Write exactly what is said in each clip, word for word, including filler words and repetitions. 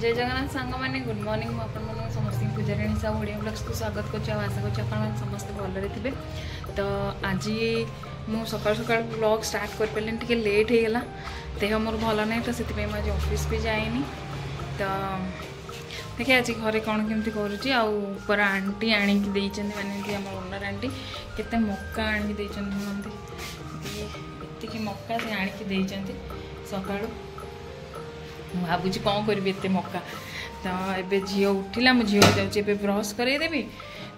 जय जगन्नाथ सांग मैंने गुड मॉर्निंग मुझे समस्त पूजारिणी साहू ओडिया ब्लॉग्स को स्वागत करछु। आशा करछु आपण समस्त भलरे थिबे। तो आज मु सकाळ सकाळ ब्लॉग स्टार्ट कर पेलेन टिके लेट हे गेला, देह मोर भल नै तो सेति पे म आज ऑफिस भी जाइनी। तो देखे आज घरे कोन केमती करूची आ ऊपर आंटी आणी की देइचन माने कि हमर ओनर आंटी केते मक्का आणी की देइचन हमते एति की मक्का से आणी की देइचन सकाळ भावुँ कौन करते मक्का। तो ये झी उठला मो झी जाऊँगी ब्रश करईदेवी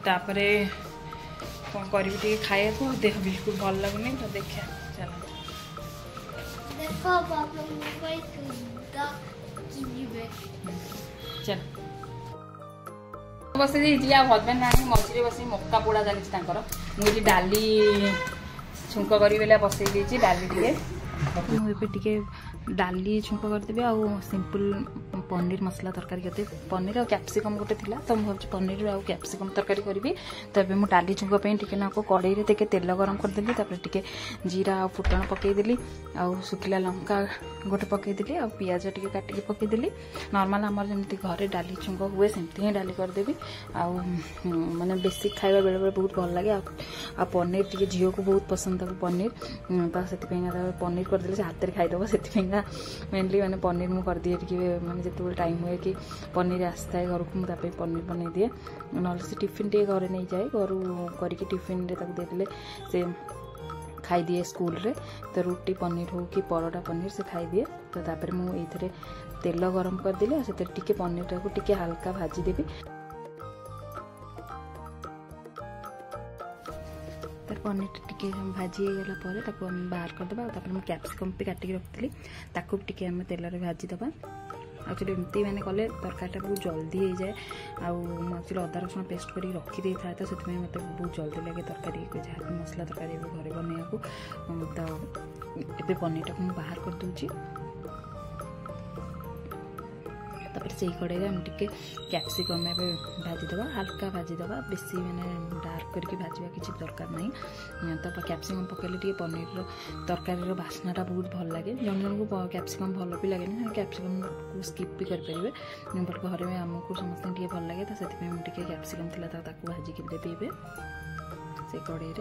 तापर कौन करी खाया को देह बिल्कुल भल लगुनि। तो देखा चल चल बस हजबैंड आनी मझे बस मक्का पोड़ा चली डाली छुंक कर बसई डाली दिए मुझे डाली छुंक करदेवि आउ सिंपल पनीर मसला तरकारी करते पनीर और कैप्सिकम गोटे थिला। तो मुझे पनीर आउ कैप्सिकम तरकारी करी। तो ये मुझे डाली छुंक पे कड़ई में टे तेल गरम करदेली, तापर टे जीरा फुटण पकईदेली, सुखला लंका गोटे पकईदेली, पियाज टे काटिकी पकईदेली। नॉर्मल आमर जमी घरे डाली छुंक हुए सेमती ही डाली करदेवि। आ मैंने बेसी खाइबा बेले बेले बहुत भल लगे। आ पनीर टे झील को बहुत पसंद है पनीर, तो से पनीर करदेली से हाथ खाईदेव। से मेनली मैंने पनीर मुझे करदिए मैंने जो टाइम हुए कि पनीर आसता है घर को मुझे पनीर बनई दिए, ना टिफिन टे घर नहीं जाए घर करके टिफिन देदेले से खाई दिए स्कूल रे। तो रोटी पनीर हो कि परोटा पनीर से खाई दिए। तो मुझे तेल गरम करदेली से टे पनीर टाक टे हल्का भाजीदेवी। पनीर टी भाजी होगापर बाहर करदे कैप्सिकम भी काटिक रखी ताकू टी आम तेल भाजीदे। एक्चुअली एमती मैंने कले तरकारी बहुत जल्दी हो जाए। आचुअली अदा रसुण पेस्ट कर रखी था, तो से मतलब बहुत जल्दी लगे तरकारी जहाँ भी मसला तरकारी घर बनवा को। तो ये पनीर टाक बाहर करदे से कड़े में टे कैप्सिकम भाजीदे हल्का भाजीदे बेसी मैंने डार्क करके भाजवा किसी दरकार ना। तो कैप्सिकम पकड़े पनीर तरकारी बास्नाटा बहुत भल लगे। जन जन को कैप्सिकम भल भी लगे कैप्सिकम को स्किप भी करें, बट घर में आमको समस्त भल लगे। तो से कैप्सिकम था भाजिकी देवी से कड़े।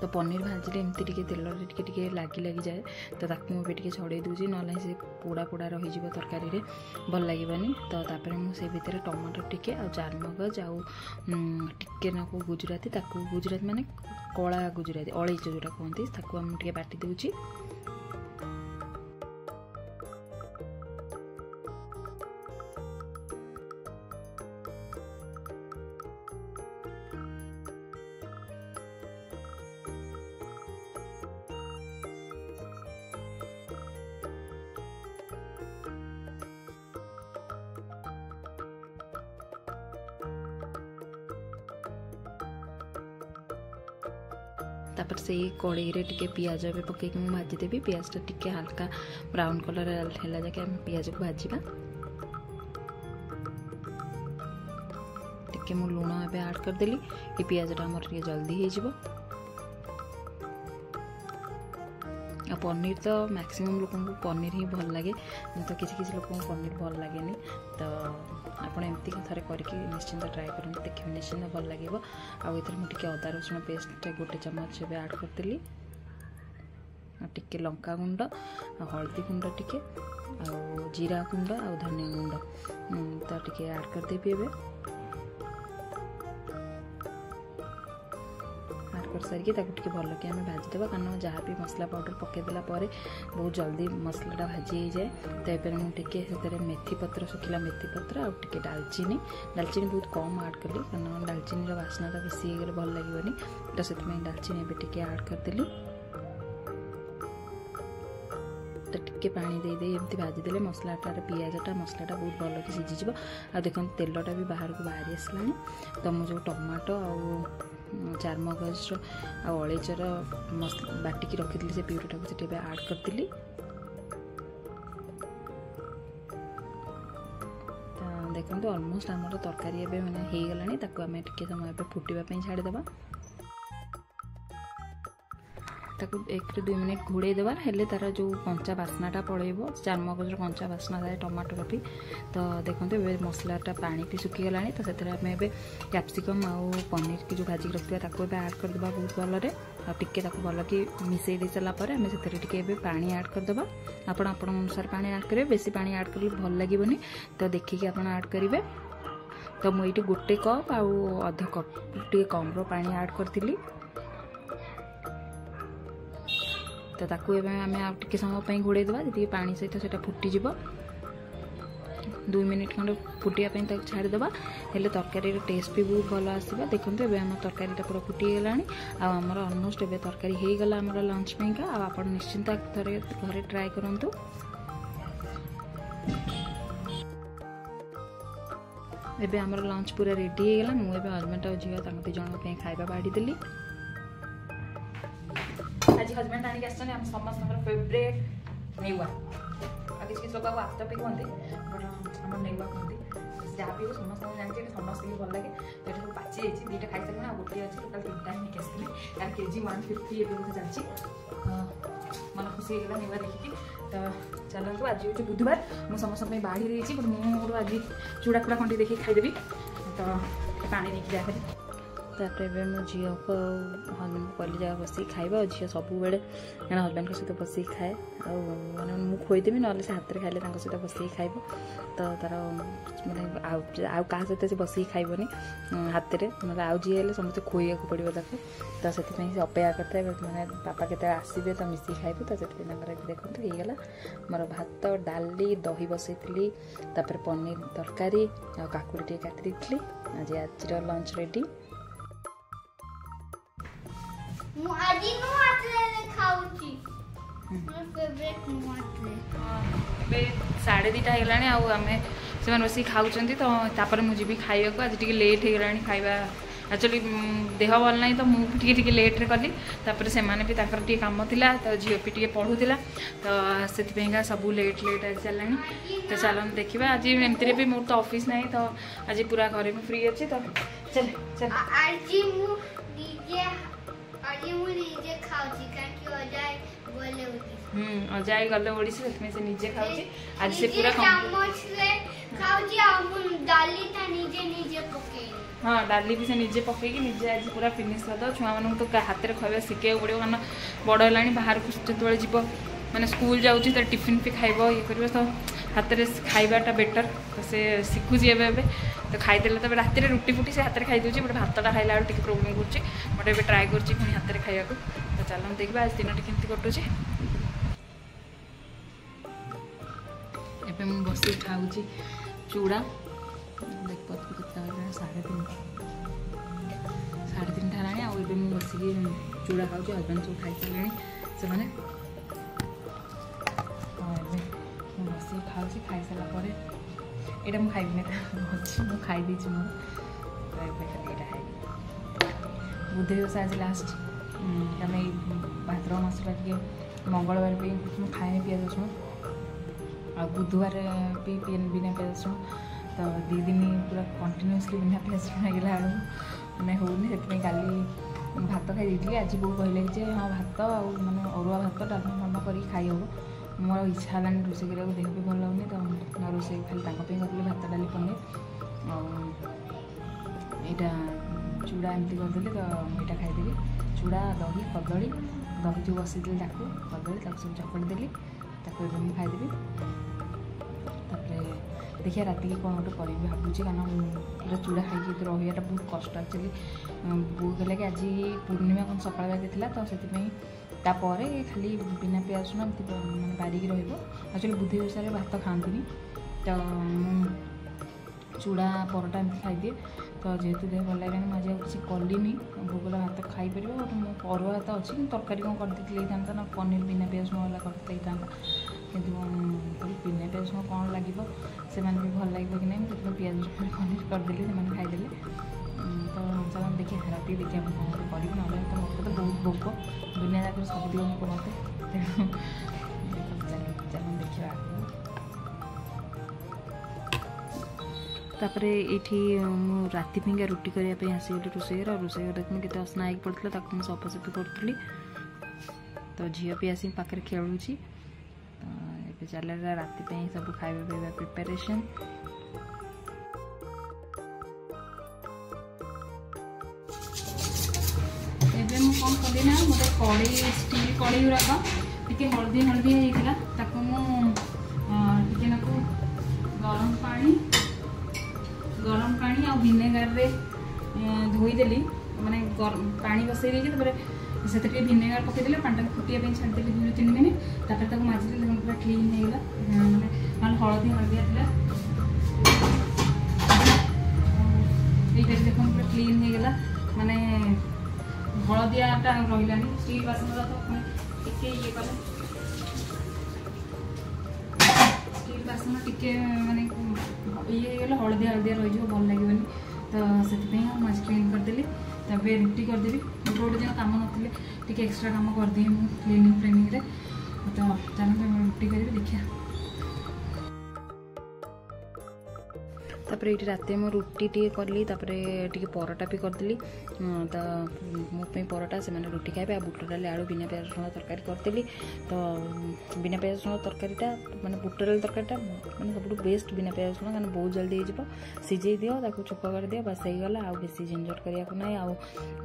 तो पनीर भाजी एमती टे तेल टे लगी लगी जाए, तो मुझे छड़े दूसरी ना से पोड़ा पोड़ा रही तरकारी भल लगे। तो मुझे भितर टमाटर टे चारमगज आना गुजराती गुजराती माने कला गुजराती अड़ेच जोटा कहते बाटी दूसरी। तापर से कड़ई में टे पिज पकई भाजीदेवी। पिजटा टे हल्का ब्राउन कलर है जाके आम पिज को भाजवा टे लुण एवं आड करदेली कि पिजटा आम जल्दी हो। पनीर तो मैक्सिमम लोक पनीर ही भल लगे, तो किसी किसी लोक पनीर भल लगे। तो आपड़ एमती थे करके निश्चिंत ट्राए करें, देखिए निश्चिंत भल लगे। आउर मुझे अदा रसुण पेस्ट गोटे चमच ये आड करदेली, टे लंका गुंड हल्दी गुंड टे जीरा गुंड आ धनिया गुंड तो टे आड करदेवी। ए सारिकी टे भल कि आम भाजीदे कारण जहाँ भी मसला पाउडर पकईदेला बहुत जल्दी मसलाटा भाजी हो जाए। तो ये मेथी पत्र सुखला मेथी पत्र आटे डालचीनी डालचीनी बहुत कम आड कली कारण डालचीनी बास्नाटा बेसी होगा भल लगे। तो से डालचीनी एवं टे आड करदेली। तो टे पानी देदे एमती भाजीदे मसलाटार पिजटा मसलाटा बहुत भल कि सीझीज। आ देखो तेलटा भी बाहर को बाहरी आसलानी। तो मुझे टमाटो आ चारमगज अड़ेचर मस बाटिकी रखी से प्यूरीटा को आड करदेली। देखो अलमोस्ट आम तरकारी एवं मैंने होगलानी फुटापी छाड़देव। ताकु एक रु दुई मिनिट घोड़े देवा हेले तार जो कंचा बासनाटा पळेबो चारमगजर कंचा बासना थाए टमाटर भी। तो देखते ए मसलाटा पानी भी सुखीगला तो से आम ए कैप्सिकम आउ पनीर की जो भाजिक रखा ताकू आड करदे बहुत भलरे टे भल कि मिसई दे सारापर आम से पा आड करदे आपण आपण अनुसार पा आड करेंगे बेसी पा आड कर भल लगे तो देखिकी आप आड करेंगे। तो मुझे गोटे कप आउ अध कप टे कम पा आड करी तो ताकू आम आगे समय घोड़े देवा जी पा सहित से फुटिज दुई मिनिट खंड फुटापी छाड़देवा हेल्ले तरकारी टेस्ट भी बहुत भल आसवा। देखते एम तरकारी पूरा फुटीगला आमर अलमोस्ट ए तरकारी हो गला आम लंच पाइंका आप निश्चिंत थे घरे ट्राए करूँ। एबे आमर लंच पूरा रेडी होगा मुझे हजबैंड और झील तक दिजाई खाଇବା बाढ़ीदेली। आज हजबैंड आनिक आम समस्त फेवरेट नेवा आज किसी लोग आस्ता भी कहते बट नेवा कहते जहाँ भी हो समस्त जानते समस्त भी भल लगे। तो ये पाची जाइए दुईटा खाई सारे गोटे अच्छे टोटाल तीन टाइम नहीं आसने तार के जी वन फिफ्टी एवं चलती मन खुशी होगा नेवा देखिए। तो चलो आज हूँ बुधवार मुझे समस्त बाढ़ी रही बट मुझे आज चूड़ा कूड़ा खंडी देखिए खाईदेवी तो पाने नहीं जाए मो झील को हजबैंड को कल जगह बस खाइबा और झील सब हजबैंड सहित बस खाए मैंने मुझे खोईदेवी ना से हाथ खाइले सहित बस खाइब तो तार मैंने आउ क्या सहित से बस खाइबनी हाथ में आउ जी हेल्ले समस्त खोईवा को पड़ो ताको तो से अपेक्षा करता है मैंने बापा के आसबे तो मिसी खाइबू तो से देखते होगा मोर भात डाली दही बसई पनीर तरकारी आ काकुड़ी काटी देती आज आज लंच रेडी मुआदी नो आतले खाउची मोर फेवरेट नो आतले बे साढ़े दीटा हेलानी आ हमें से बसी खाउचंती तो तापर मुझे भी खाइबा को आज टिके लेट हेलानी खाइबा एक्चुअली देह भल ना तो मुझे टिके टिके लेट रे कली तापर से माने भी ताकर टिके काम थिला तो झियो पि टिके पढुथिला तो सेति पेंगा सब लेट लेट आ चललानी। तो चलन देखिबा आज एमती रे भी मोर तो ऑफिस नाही तो आज पूरा घरे में फ्री अछि तो चल चल आज मु डीजे आज मुझे खाऊची क्योंकि अजय गले हम्म अजय गले ओडिसा में से नीचे खाऊची आज से पूरा चम्मच ले खाऊची हम डाली था नीचे नीचे पके हां डाली भी से नीचे पके कि नीचे आज पूरा फिनिश कर दो छुआ मन तो हाथ रे खबे सिके पड़ो कन बड़ो लानी बाहर कुछ तोले जीव माने स्कूल जाउची त टिफिन पे खाइबो ये करबो तो हाथ रे खाइबाटा बेटर से सिकु जे बे तो खाईदेले तो रात रुटी फुटी से हाथ में खाई दूसरी बट भातटा खाइला टे प्रोब्लेम करें ट्राए कर हाथ में खाया को। तो चलो देखा आज दिन टी कटुचे एवं बस खाऊँ चूड़ा साढ़े तीन साढ़े तीन टाला आउ बस चूड़ा खाऊँ हजबैंड सब खाई सारे से मैंने बस खाऊँ खाई सारापर एटा मु खाइबने मु खाईदी बुधे ओसा आज लास्ट आम भाद्रव मसला टे मंगलवार भी मुझे खाए पिज रसुण आ बुधवार भी बिना पिज रसुण तो दी दिन पूरा कंटिन्यूसली बिना पिज रसुण लगे मैंने होनी का भात खाई आज बो कहले कि हाँ भात आने अरुआ भात डालमा फालमा कर खाई हम मोर इच्छा है रोसे करा देह भी भल होनी तो ना रोसे खाली करी भात डाली पनीर आईटा चूड़ा एमती करदे तो यहाँ खाईदेली चूड़ा दही कदली दही जो बसई कदली सब चपड़ी देली खाईदेवी देखिए रात की कौन गोटे करेंगे भावुँ कहना पूरा चूड़ा खाई रहा बहुत कष्ट एक्चुअली बो कहला कि आज पूर्णिमा कौन सका बाकी तो से तापर खाली बिना पियाज रसुण मैं बारिक रचुअली बुधे ओसारे भात खाती तो चूड़ा परटा एम खाईदिए तो जेहेतु देह भल लगे मुझे किसी कलिनी भोगला भात खाईपर बट मो अरुआ भात अच्छी तरकारी कौन करदेता ना पनीर बिना पियाज रसुण करदेता कि बिना पियाज रसुण कौन लगे से भी भल लगे कि नहीं पियाज रसुण पनीर करदेली से खाईदेले तो चलो देखिए रात देखिए कौन कर ना मतलब तो बहुत भोग दुनिया जाकर सब दिन कहते चलो देखा तापर ये राति पाइंका रुटी करने आसगली रोसई घर रोसई घर देखने के असना आईक पड़ता सफासफी करी तो झील भी आसी पाखे खेलु तो चलेगा रातिपाई सब खावा पीवा प्रिपेरेसन। एवं मुझे कौन कली ना मोटे कड़ी स्टील कड़ी गुड़ाक टी हलदी हलदी होता गरम पा गरम पा आ भिनेगारे धोईदेली माने गरम पा बसई से भिनेगार पकईदे पाटा फुटाई छाड़देली दुई तीन मिनट तापर मजिदेली पूरा क्लीन होगा मैंने ना हलदी हलदिया ये देख पूरा क्लीन होगा माने हलदियाटा रही स्टील बासन तो टे ये कले स्टील बासन टे मानने ये हलदिया हलदिया रही है भल लगे तो से मज क्लीन करदेली तब रुटी करदेली गोटे गोटे दिन कम नी एक्सट्रा कम करदे मुझे क्लीनिंग फ्लिनिंग तो चलते रुटी करी देखा तापर ये रात मो रुटी टी कली परटा भी करदेली तो मोप परटा से मैंने रुटी खाए बुट डाली आलू बिना प्याज रसुण तरकारी करदेली तो बिना प्याज रसुण तरकारीटा मैंने बुट डाली तरकारीटा मैंने सब बेस्ट बिना प्याज रसुण कहना बहुत जल्दी हो सीझे दियो ताकू चोपा कर दियो बस होगा आउ बेसी झंझट करने को ना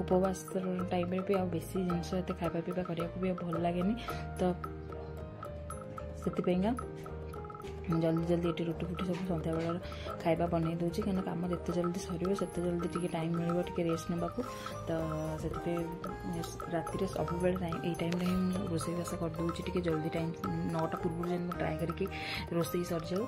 उपवास टाइम भी आउ बेसी जिनस खावा पीवा करने भल लगे तो से जल्दी जल्दी ये रुटी फुटी सब सन्ध्या बेला खाइबा बनै दोची कहना काम जिते जल्दी सर से जल्दी टी टाइम मिल रेस्ट ना तो से रातिर सब ये टाइम हिं रोसईवास करदे टी जल्दी टाइम नौटा पूर्व जन ट्राए करके रोसई सर जाऊ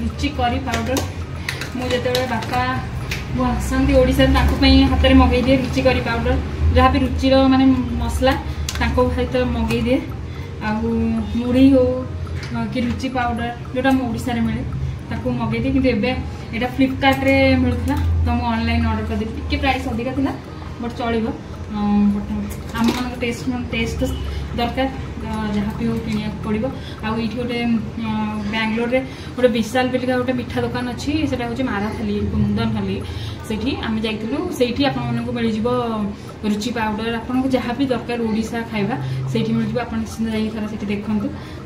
रुचि करी पाउडर मुझे जो बापा वो आसती ओडाई हाथ में मगई दिए रुचि करी पाउडर जहाँ भी रुचिर माने मसला हाथ मगई दिए आउ मुड़ी हो कि रुचि पाउडर जोटा मुझे मिले ताकू मगई दिए कि एटा फ्लिपकार्ट मिलूला तो मुझे ऑनलाइन ऑर्डर करदे टी प्राइस अधिका था बट चलो आम मान टेस्ट टेस्ट दरकार जहाँ भी हूँ कि पड़ो आई गोटे बैंगलोर में गोटे विशाल बेलिका गोटे मिठा दुकान अच्छी से हूँ माराथाली कुंदनथाली से आम जाइलु से मिल रुचि पाउडर आपको जहाँ भी दरकार ओडिशा खाइबा से मिल आप निश्चिंत देखूँ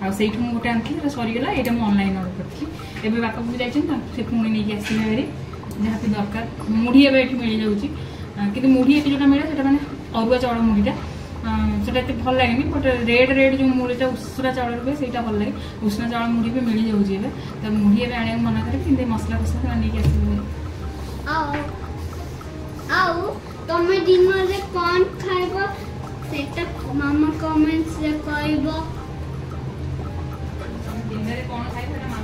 आई गोटे आनी सरीगला ये मुझे ऑनलाइन ऑर्डर करी एवं बापा को जाइए से पुणी नहीं आसवे जहाँ भी दरकार मुढ़ी एवं मिल जाऊँ कि मुढ़ी ये जो मिले से मैंने अरुआ चाउल मुढ़ीटा से भल लगे बट रेड रेड जो मुढ़ीटा उसुरा चाउल रुपये से भल लगे उसुरा चाउल मुढ़ी भी मिल जाऊँगी तो मुढ़ी एवं आने मना करें कि मसला फसला नहीं आसमेंट दिन में कौन खाइब।